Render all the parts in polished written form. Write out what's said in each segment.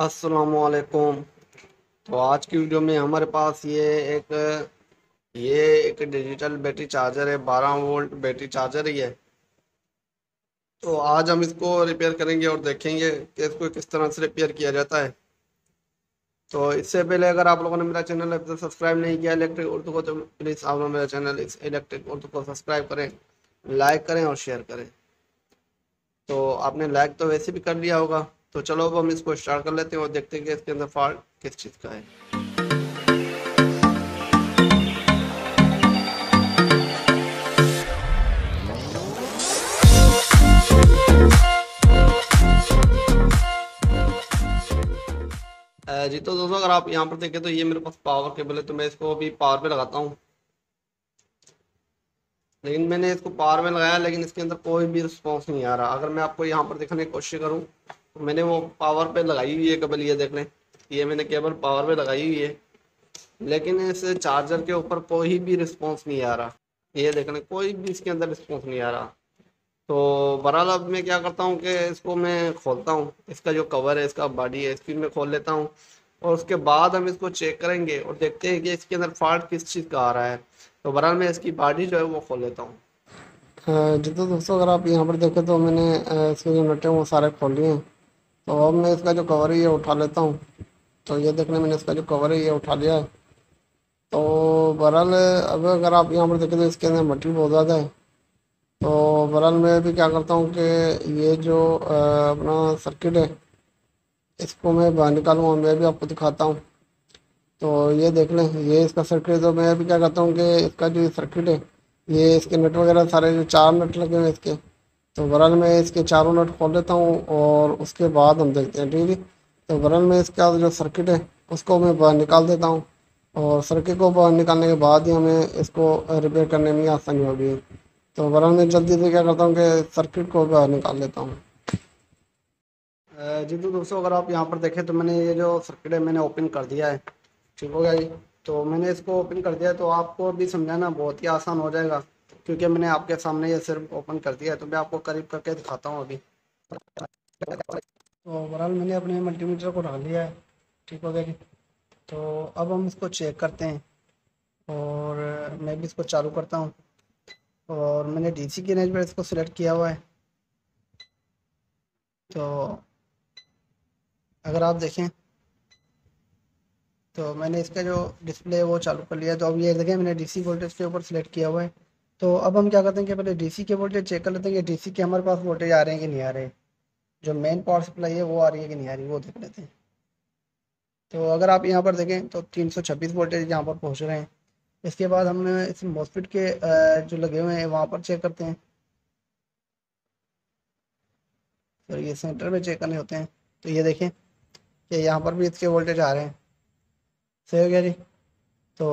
अस्सलामुअलैकुम। तो आज की वीडियो में हमारे पास ये एक डिजिटल बैटरी चार्जर है, 12 वोल्ट बैटरी चार्जर ही है। तो आज हम इसको रिपेयर करेंगे और देखेंगे कि इसको किस तरह से रिपेयर किया जाता है। तो इससे पहले अगर आप लोगों ने मेरा चैनल अभी तक सब्सक्राइब नहीं किया इलेक्ट्रिक उर्दू को, तो प्लीज़ आप लोग मेरा चैनल इलेक्ट्रिक उर्दू को सब्सक्राइब करें, लाइक करें और शेयर करें। तो आपने लाइक तो वैसे भी कर लिया होगा। तो चलो अब हम इसको स्टार्ट कर लेते हैं और देखते हैं कि इसके अंदर फॉल्ट किस चीज़ का है। जी तो दोस्तों, अगर आप यहाँ पर देखें तो ये मेरे पास पावर केबल है, तो मैं इसको अभी पावर पे लगाता हूँ। लेकिन मैंने इसको पावर में लगाया, लेकिन इसके अंदर कोई भी रिस्पॉन्स नहीं आ रहा। अगर मैं आपको यहाँ पर दिखाने की कोशिश करूँ, मैंने वो पावर पे लगाई हुई है केबल, ये देख लें, ये मैंने केबल पावर पे लगाई हुई है, लेकिन इस चार्जर के ऊपर कोई भी रिस्पॉन्स नहीं आ रहा। ये देख लें, कोई भी इसके अंदर रिस्पॉन्स नहीं आ रहा। तो बहरहाल अब मैं क्या करता हूँ कि इसको मैं खोलता हूँ, इसका जो कवर है, इसका बॉडी है, इसकी मैं खोल लेता हूँ और उसके बाद हम इसको चेक करेंगे और देखते हैं कि इसके अंदर फॉल्ट किस चीज़ का आ रहा है। तो बहरहाल मैं इसकी बॉडी जो है वो खोल लेता हूँ। जितना दोस्तों, अगर आप यहाँ पर देखें तो मैंने इसके जो नट हैं वो सारे खोल लिए हैं। तो अब मैं इसका जो कवर है ये उठा लेता हूँ। तो ये देखने मैंने इसका जो कवर है ये उठा लिया है। तो बहरहाल अब अगर आप यहाँ पर देखें तो इसके अंदर मटेरियल बहुत ज़्यादा है। तो बहरहाल मैं भी क्या करता हूँ कि ये जो अपना सर्किट है इसको मैं बाहर निकालूँगा, मैं भी आपको दिखाता हूँ। तो ये देख लें, ये इसका सर्किट है। तो मैं भी क्या करता हूँ कि इसका जो सर्किट है ये इसके नट वगैरह सारे जो 4 नट लगे हुए हैं इसके, तो बहरहाल मैं इसके 4 नट खोल लेता हूँ और उसके बाद हम देखते हैं, ठीक है। तो बहरहाल मैं इसका जो सर्किट है उसको मैं बाहर निकाल देता हूँ और सर्किट को बाहर निकालने के बाद ही हमें इसको रिपेयर करने में आसानी होगी। तो बहरहाल मैं जल्दी से क्या करता हूँ कि सर्किट को बाहर निकाल लेता हूँ। जी तो दोस्तों, अगर आप यहाँ पर देखें तो मैंने ये जो सर्किट है मैंने ओपन कर दिया है, ठीक हो गया जी। तो मैंने इसको ओपन कर दिया, तो आपको भी समझाना बहुत ही आसान हो जाएगा क्योंकि मैंने आपके सामने ये सिर्फ ओपन कर दिया है। तो मैं आपको करीब करके दिखाता हूँ अभी। तो बहरहाल मैंने अपने मल्टीमीटर को डाल लिया है, ठीक हो गया जी। तो अब हम इसको चेक करते हैं और मैं भी इसको चालू करता हूँ और मैंने डीसी की रेंज पर इसको सिलेक्ट किया हुआ है। तो अगर आप देखें तो मैंने इसका जो डिस्प्ले है वो चालू कर लिया। तो अब ये देखें, मैंने डीसी वोल्टेज के ऊपर सिलेक्ट किया हुआ है। तो अब हम क्या करते हैं कि पहले डीसी के वोल्टेज चेक कर लेते हैं कि डीसी के हमारे पास वोल्टेज आ रहे हैं कि नहीं आ रहे, जो मेन पावर सप्लाई है वो आ रही है कि नहीं आ रही, वो देख लेते हैं। तो अगर आप यहाँ पर देखें तो 326 वोल्टेज यहाँ पर पहुँच रहे हैं। इसके बाद हम इस मॉस्फेट के जो लगे हुए हैं वहाँ पर चेक करते हैं। तो ये सेंटर में चेक करने होते हैं। तो ये देखें कि यहाँ पर भी इसके वोल्टेज आ रहे हैं, सही हो गया जी। तो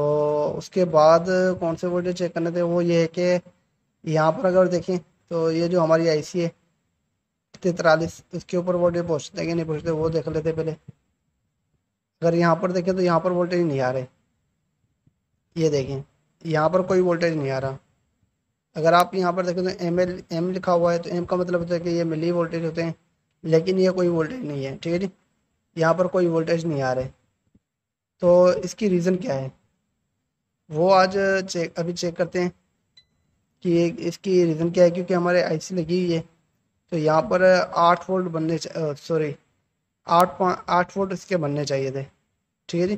उसके बाद कौन से वोल्टेज चेक करने थे, वो ये है कि यहाँ पर अगर देखें तो ये जो हमारी आईसी है 43 इसके ऊपर वोल्टेज पहुँचते कि नहीं पहुँचते वो देख लेते पहले। अगर यहाँ पर देखें तो यहाँ पर वोल्टेज नहीं आ रहे, ये देखें यहाँ पर कोई वोल्टेज नहीं आ रहा। अगर आप यहाँ पर देखें तो एम लिखा हुआ है, तो एम का मतलब होता है कि ये मिली वोल्टेज होते हैं, लेकिन ये कोई वोल्टेज नहीं है, ठीक है जी। यहाँ पर कोई वोल्टेज नहीं आ रहे, तो इसकी रीज़न क्या है वो आज अभी चेक करते हैं कि इसकी रीज़न क्या है। क्योंकि हमारे आईसी लगी हुई है, तो यहाँ पर 8 वोल्ट बनने 8 वोल्ट इसके बनने चाहिए थे, ठीक है जी।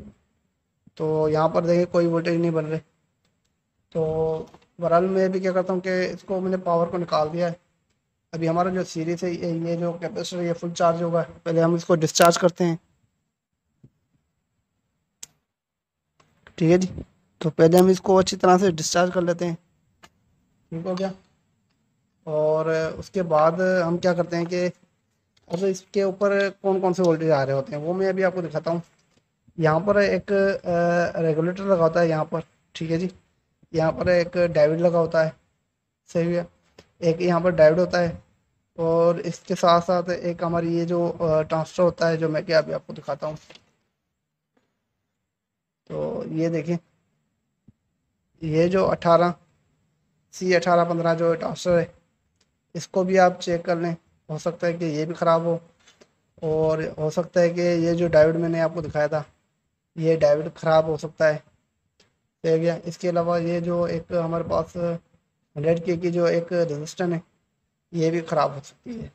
तो यहाँ पर देखिए कोई वोल्टेज नहीं बन रहे। तो बहरहाल मैं भी क्या करता हूँ कि इसको मैंने पावर को निकाल दिया है। अभी हमारा जो सीरीज है ये जो कैपेसिटर ये फुल चार्ज होगा, पहले हम इसको डिस्चार्ज करते हैं, ठीक है जी। तो पहले हम इसको अच्छी तरह से डिस्चार्ज कर लेते हैं, ठीक हो गया। और उसके बाद हम क्या करते हैं कि अब इसके ऊपर कौन कौन से वोल्टेज आ रहे होते हैं वो मैं अभी आपको दिखाता हूँ। यहाँ पर एक रेगुलेटर लगा होता है यहाँ पर, ठीक है जी। यहाँ पर एक डायोड लगा होता है, सही है, एक यहाँ पर डायोड होता है और इसके साथ साथ एक हमारी ये जो ट्रांसफर होता है जो मैं क्या अभी आपको दिखाता हूँ। तो ये देखें, ये जो 18C1815 जो ट्रांसफर है इसको भी आप चेक कर लें, हो सकता है कि ये भी ख़राब हो। और हो सकता है कि ये जो डायोड मैंने आपको दिखाया था ये डायोड ख़राब हो सकता है, ठीक है। इसके अलावा ये जो एक हमारे पास 100K की जो एक रजिस्टर है ये भी ख़राब हो सकती है।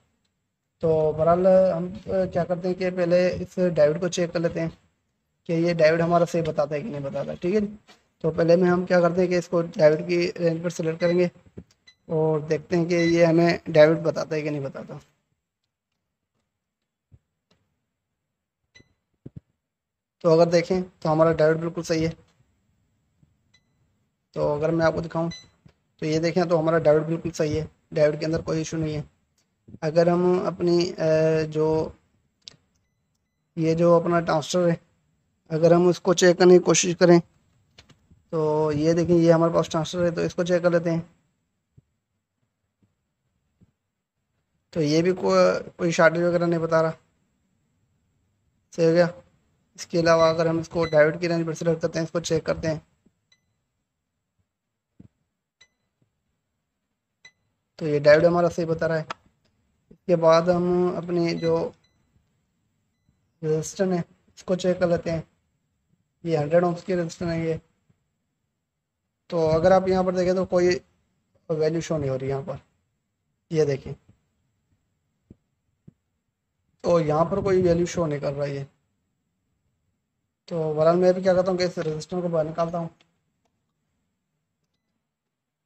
तो बहरहाल हम क्या करते हैं कि पहले इस डायोड को चेक कर लेते हैं कि ये डायोड हमारा सही बताता है कि नहीं बताता, ठीक है। तो पहले में हम क्या करते हैं कि इसको डायोड की रेंज पर सेलेक्ट करेंगे और देखते हैं कि ये हमें डायोड बताता है कि नहीं बताता। तो अगर देखें तो हमारा डायोड बिल्कुल सही है। तो अगर मैं आपको दिखाऊं तो ये देखें तो हमारा डायोड बिल्कुल सही है, डायोड के अंदर कोई इशू नहीं है। अगर हम अपनी जो अपना ट्रांसटर है अगर हम उसको चेक करने की कोशिश करें तो ये देखें ये हमारे पास ट्रांसटर है, तो इसको चेक कर लेते हैं। तो ये भी कोई शॉर्टेज वगैरह नहीं बता रहा, सही हो गया। इसके अलावा अगर हम इसको डायोड की रेंज पर सेलेक्ट करते हैं, इसको चेक करते हैं, तो ये डायोड हमारा सही बता रहा है। इसके बाद हम अपनी जो रेजिस्टेंस है इसको चेक कर लेते हैं। ये 100 ohms की रेजिस्टेंस है ये। तो अगर आप यहाँ पर देखें तो कोई वैल्यू शो नहीं हो रही यहाँ पर, ये देखें तो यहाँ पर कोई वैल्यू शो नहीं कर रहा है। तो बहरहाल मैं भी क्या करता हूँ कि इस रजिस्टर को बाहर निकालता हूँ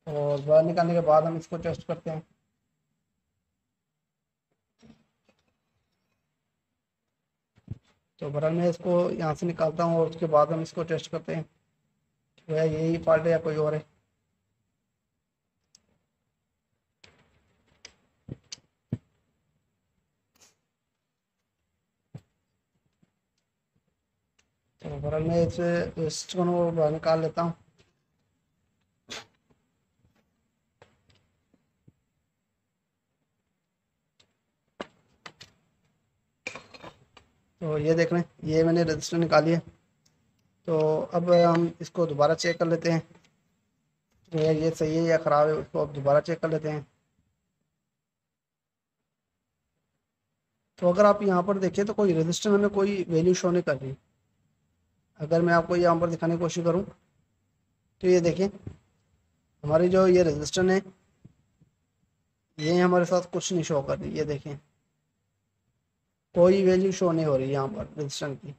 और बाहर निकालने के बाद हम इसको टेस्ट करते हैं। तो बहरहाल मैं इसको यहाँ से निकालता हूँ और उसके बाद हम इसको टेस्ट करते हैं कि भैया यही पार्ट है या कोई और है। तो बहरहाल मैं इस रजिस्टर को बाहर निकाल लेता हूँ। तो ये देख रहे हैं ये मैंने रजिस्टर निकाली है। तो अब हम इसको दोबारा चेक कर लेते हैं कि ये सही है या ख़राब है, उसको अब दोबारा चेक कर लेते हैं। तो अगर आप यहाँ पर देखें तो कोई रजिस्टर में कोई वैल्यू शो नहीं कर रही। अगर मैं आपको यहाँ पर दिखाने की कोशिश करूँ तो ये देखें हमारी जो ये रजिस्टर है ये हमारे साथ कुछ नहीं शो कर रही, ये देखें कोई वैल्यू शो नहीं हो रही यहाँ पर रजिस्टर की।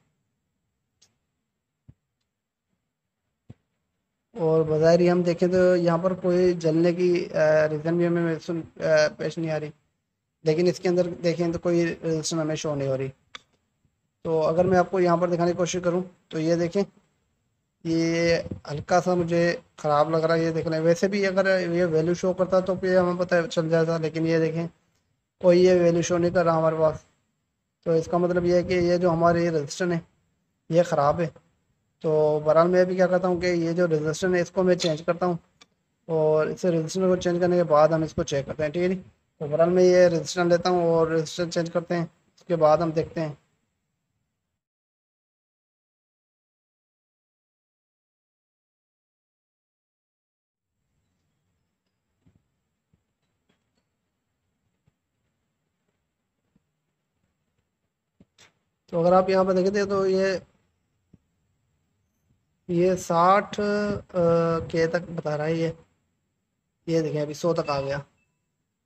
और बजाय हम देखें तो यहाँ पर कोई जलने की रीज़न भी हमें पेश नहीं आ रही, लेकिन इसके अंदर देखें तो कोई रजिस्टर हमें शो नहीं हो रही। तो अगर मैं आपको यहाँ पर दिखाने की कोशिश करूँ तो ये देखें ये हल्का सा मुझे ख़राब लग रहा है, ये देख लें। वैसे भी अगर ये वैल्यू शो करता तो फिर हमें पता चल जाता, लेकिन ये देखें कोई ये वैल्यू शो नहीं कर रहा हमारे पास। तो इसका मतलब ये है कि ये जो हमारे रजिस्टर है ये ख़राब है। तो बहरहाल मैं भी क्या करता हूँ कि ये जो रजिस्टर है इसको मैं चेंज करता हूँ और इस रजिस्टर को चेंज करने के बाद हम इसको चेक करते हैं, ठीक है जी। तो बहरहाल मैं ये रजिस्टर लेता हूँ और रजिस्टर चेंज करते हैं, उसके बाद हम देखते हैं। तो अगर आप यहाँ पर देखते हैं तो ये 60K तक बता रहा है ये देखें अभी 100 तक आ गया।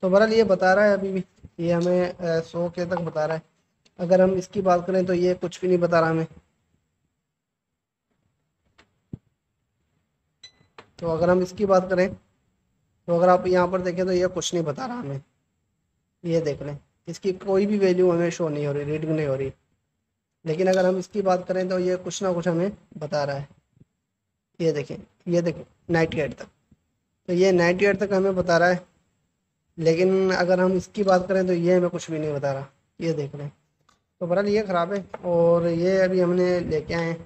तो बहरहाल ये बता रहा है अभी भी, ये हमें 100K तक बता रहा है। अगर हम इसकी बात करें तो ये कुछ भी नहीं बता रहा हमें। तो अगर हम इसकी बात करें तो अगर आप यहाँ पर देखें तो ये कुछ नहीं बता रहा हमें, ये देख लें इसकी कोई भी वैल्यू हमें शो नहीं हो रही, रीडिंग नहीं हो रही। लेकिन अगर हम इसकी बात करें तो ये कुछ ना कुछ हमें बता रहा है, ये देखें, ये देखें 98 तक। तो ये 98 तक हमें बता रहा है, लेकिन अगर हम इसकी बात करें तो ये हमें कुछ भी नहीं बता रहा, ये देख लें। तो बहरहाल ये ख़राब है और ये अभी हमने लेके आए हैं।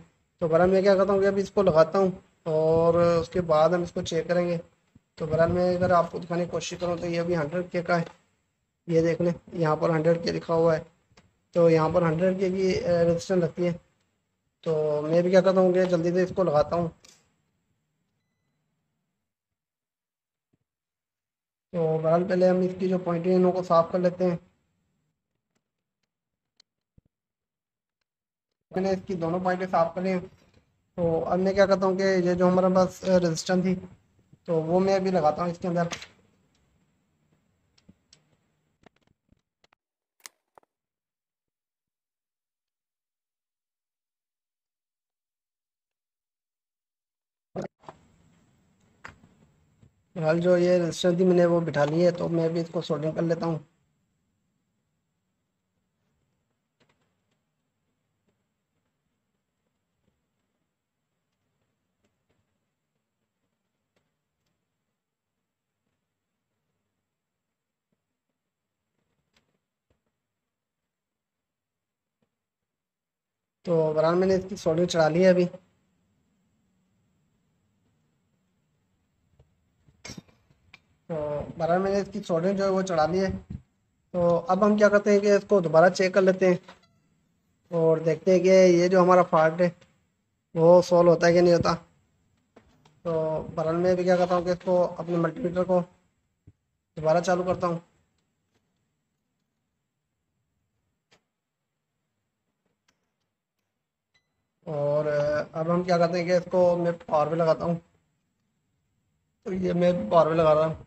तो बहरहाल मैं क्या करता हूँ कि अभी इसको लगाता हूँ और उसके बाद हम इसको चेक करेंगे। तो बहरहाल मैं अगर आपको दिखाने की कोशिश करूँ तो ये अभी 100K का है, ये देख लें यहाँ पर 100K लिखा हुआ है। तो यहाँ पर 100K की रजिस्टेंस लगती है। तो मैं भी क्या करता हूँ कि जल्दी से इसको लगाता हूँ। तो बहरहाल पहले हम इसकी जो पॉइंटिंग है उनको साफ़ कर लेते हैं। मैंने इसकी दोनों पॉइंट साफ करें। तो अब मैं क्या करता हूँ कि ये जो हमारे पास रेजिस्टेंस थी तो वो मैं अभी लगाता हूँ इसके अंदर। फिलहाल जो ये रेजिस्टेंस थी मैंने वो बिठा ली है, तो मैं भी इसको सोल्डरिंग कर लेता हूँ। तो बहरहाल मैंने इसकी सोल्डरिंग चढ़ा ली है अभी। तो बहरहाल मैंने इसकी सोल्डरिंग जो है वो चढ़ा ली है। तो अब हम क्या करते हैं कि इसको दोबारा चेक कर लेते हैं और देखते हैं कि ये जो हमारा फॉल्ट है वो सोल्व होता है कि नहीं होता। तो बहरहाल मैं भी क्या करता हूँ कि इसको अपने मल्टीमीटर को दोबारा चालू करता हूँ। और अब हम क्या करते हैं कि इसको मैं पावर पे लगाता हूँ। तो ये मैं पावर पे लगा रहा हूँ।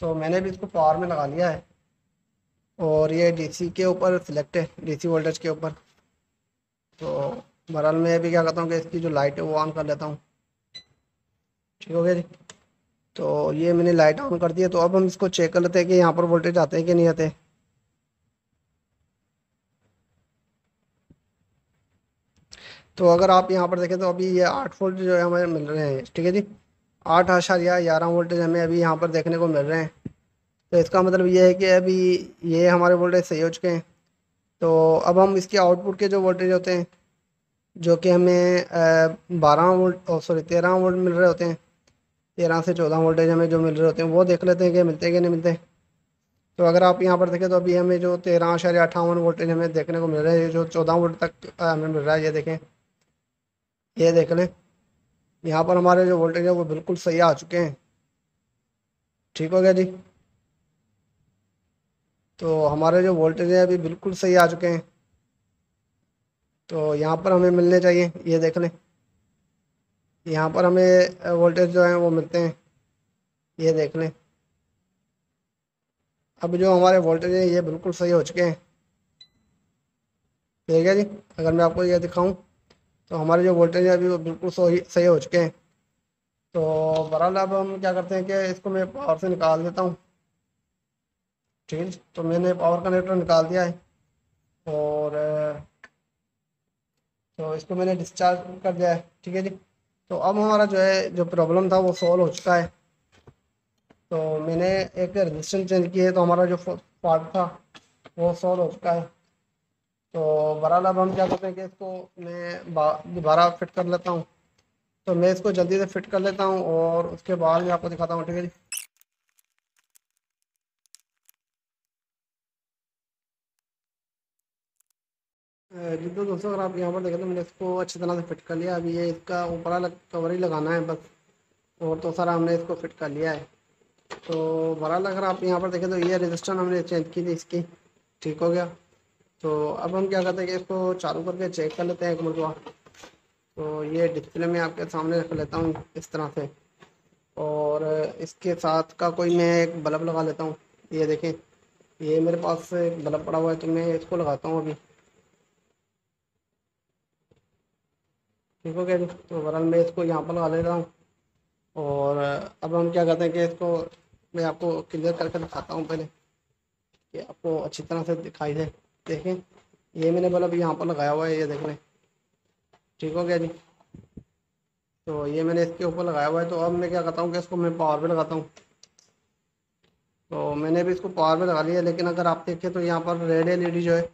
तो मैंने भी इसको पावर में लगा लिया है और ये डीसी के ऊपर सिलेक्ट है, डीसी वोल्टेज के ऊपर। तो बहरहाल मैं भी क्या करता हूँ कि इसकी जो लाइट है वो ऑन कर लेता हूँ। ठीक हो गया जी। तो ये मैंने लाइट ऑन कर दी है। तो अब हम इसको चेक कर लेते हैं कि यहाँ पर वोल्टेज आते हैं कि नहीं आते। तो अगर आप यहाँ पर देखें तो अभी ये 8 वोल्ट जो है हमें मिल रहे हैं। ठीक है जी, 8.11 वोल्टेज हमें अभी यहाँ पर देखने को मिल रहे हैं। तो इसका मतलब ये है कि अभी ये हमारे वोल्टेज सही हो चुके हैं। तो अब हम इसके आउटपुट के जो वोल्टेज होते हैं जो कि हमें 13 वोल्ट मिल रहे होते हैं, 13 से 14 वोल्टेज हमें जो मिल रहे होते हैं वो देख लेते हैं कि मिलते हैं कि नहीं मिलते। तो अगर आप यहाँ पर देखें तो अभी हमें जो 13.58 वोल्टेज हमें देखने को मिल रहा है, जो 14 वोल्ट तक हमें मिल रहा है, ये देखें, ये देख लें, यहाँ पर हमारे जो वोल्टेज है वो बिल्कुल सही आ चुके हैं। ठीक हो गया जी। तो हमारे जो वोल्टेज है अभी बिल्कुल सही आ चुके हैं। तो यहाँ पर हमें मिलने चाहिए, ये देख लें, यहाँ पर हमें वोल्टेज जो है वो मिलते हैं, ये देख लें। अब जो हमारे वोल्टेज हैं ये बिल्कुल सही हो चुके हैं। ठीक है जी। अगर मैं आपको ये दिखाऊँ तो हमारे जो वोल्टेज है अभी वो बिल्कुल सही हो चुके हैं। तो बहरहाल अब हम क्या करते हैं कि इसको मैं पावर से निकाल देता हूँ। ठीक है। तो मैंने पावर कनेक्टर निकाल दिया है और तो इसको मैंने डिस्चार्ज कर दिया है। ठीक है जी। तो अब हमारा जो है जो प्रॉब्लम था वो सॉल्व हो चुका है। तो मैंने एक रजिस्टेंस चेंज किया है तो हमारा जो फॉल्ट था वो सॉल्व हो चुका है। तो बहरहाल अब हम क्या करते हैं कि इसको मैं दोबारा फिट कर लेता हूँ। तो मैं इसको जल्दी से फिट कर लेता हूँ और उसके बाद मैं आपको दिखाता हूँ। ठीक है जी। तो दोस्तों अगर आप यहाँ पर देखें तो मैंने इसको अच्छी तरह से फिट कर लिया। अभी ये इसका ऊपर कवर ही लगाना है बस, और तो सारा हमने इसको फिट कर लिया है। तो बहरहाल अगर आप यहाँ पर देखें तो ये रजिस्टर हमने चेंज की थी इसकी। ठीक हो गया। तो अब हम क्या करते हैं कि इसको चालू करके चेक कर लेते हैं एक मरतबा। तो ये डिस्प्ले में आपके सामने रख लेता हूँ इस तरह से, और इसके साथ का कोई मैं एक बल्ब लगा लेता हूँ। ये देखें, ये मेरे पास बल्ब पड़ा हुआ है तो मैं इसको लगाता हूँ अभी। ठीक हो गया। तो बहरहाल मैं इसको यहाँ पर लगा लेता हूँ। और अब हम क्या करते हैं कि इसको मैं आपको क्लियर करके दिखाता हूँ पहले कि आपको अच्छी तरह से दिखाई दे। देखें, ये मैंने बल्ब यहाँ पर लगाया हुआ है, ये देख लें। ठीक हो गया जी। तो ये मैंने इसके ऊपर लगाया हुआ है। तो अब मैं क्या करता हूँ कि इसको मैं पावर पे लगाता हूँ। तो मैंने भी इसको पावर पे लगा लिया, लेकिन अगर आप देखें तो यहाँ पर रेड LED जो है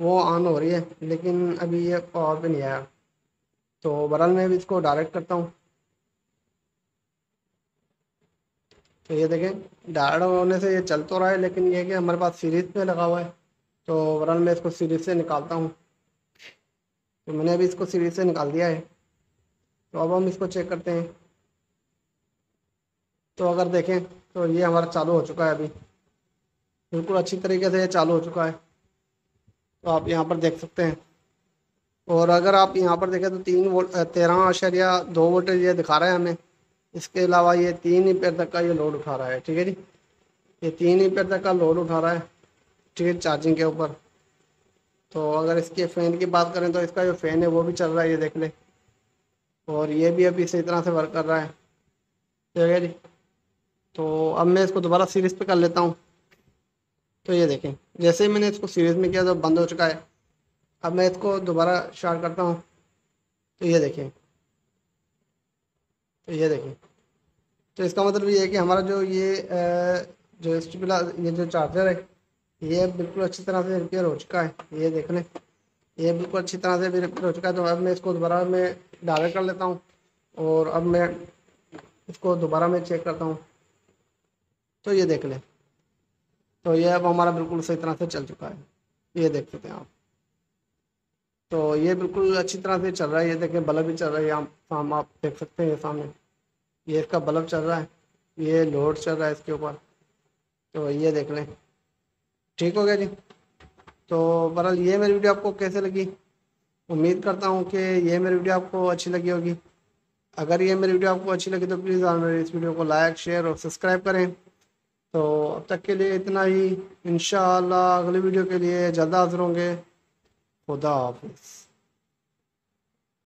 वो ऑन हो रही है, लेकिन अभी ये पावर पे नहीं आया। तो बहरहाल मैं भी इसको डायरेक्ट करता हूँ। तो ये देखें, डायरेक्ट होने से ये चल तो रहा है, लेकिन ये कि हमारे पास सीरीज पे लगा हुआ है। तो बहरहाल मैं इसको सीरीज से निकालता हूँ। तो मैंने अभी इसको सीरीज से निकाल दिया है। तो अब हम इसको चेक करते हैं। तो अगर देखें तो ये हमारा चालू हो चुका है, अभी बिल्कुल अच्छी तरीके से ये चालू हो चुका है। तो आप यहाँ पर देख सकते हैं। और अगर आप यहाँ पर देखें तो 13.2 वोल्टेज ये दिखा रहा है हमें। इसके अलावा ये 3 एम्पीयर तक का ये लोड उठा रहा है, ठीक है जी, ये 3 एम्पीयर तक का लोड उठा रहा है, ठीक है, चार्जिंग के ऊपर। तो अगर इसके फ़ैन की बात करें तो इसका जो फ़ैन है वो भी चल रहा है, ये देख लें, और ये भी अभी इसी तरह से वर्क कर रहा है, ठीक है जी। तो अब मैं इसको दोबारा सीरीज़ पे कर लेता हूँ। तो ये देखें, जैसे ही मैंने इसको सीरीज़ में किया तो बंद हो चुका है। अब मैं इसको दोबारा स्टार्ट करता हूँ। तो ये देखें, तो ये देखें, तो इसका मतलब ये है कि हमारा जो ये जो चार्जर है ये बिल्कुल अच्छी तरह से रिपेयर हो चुका है, ये देख लें, ये बिल्कुल अच्छी तरह से भी रिपेयर हो चुका है। तो अब मैं इसको दोबारा में डायल कर लेता हूँ और अब मैं इसको दोबारा में चेक करता हूँ। तो ये देख लें, तो ये अब हमारा बिल्कुल सही तरह से चल चुका है, ये देख सकते हैं आप। तो ये बिल्कुल अच्छी तरह से चल रहा है, ये देखें बल्ब भी चल रहा है, आप देख सकते हैं ये सामने, ये इसका बल्ब चल रहा है, ये लोड चल रहा है इसके ऊपर। तो ये देख लें, ठीक हो गया जी। तो बहरहाल ये मेरी वीडियो आपको कैसे लगी, उम्मीद करता हूँ कि ये मेरी वीडियो आपको अच्छी लगी होगी। अगर ये मेरी वीडियो आपको अच्छी लगी तो प्लीज़ आप मेरे इस वीडियो को लाइक, शेयर और सब्सक्राइब करें। तो अब तक के लिए इतना ही, इंशाअल्लाह अगली वीडियो के लिए जल्द हाज़िर होंगे। खुदा हाफिज़।